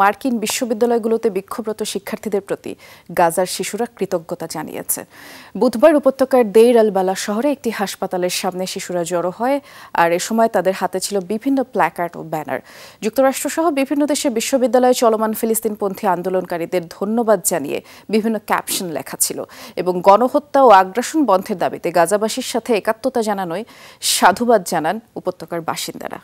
মার্কিন বিশ্ববিদ্যালয়গুলোতে বিক্ষোভরত শিক্ষার্থীদের প্রতি গাজার শিশুরা কৃতজ্ঞতা জানিয়েছে। বুধবার উপত্যকার দেইর আল-বালা শহরে একটি হাসপাতালের সামনে শিশুরা জড়ো হয়, আর এ সময় তাদের হাতে ছিল বিভিন্ন প্ল্যাকার্ড ও ব্যানার। যুক্তরাষ্ট্রসহ বিভিন্ন দেশে বিশ্ববিদ্যালয়ে চলমান ফিলিস্তিনপন্থী আন্দোলনকারীদের ধন্যবাদ জানিয়ে বিভিন্ন ক্যাপশন লেখা ছিল এবং গণহত্যা ও আগ্রাসন বন্ধের দাবিতে গাজাবাসীর সাথে একাত্মতা জানানোয় সাধুবাদ জানান উপত্যকার বাসিন্দারা।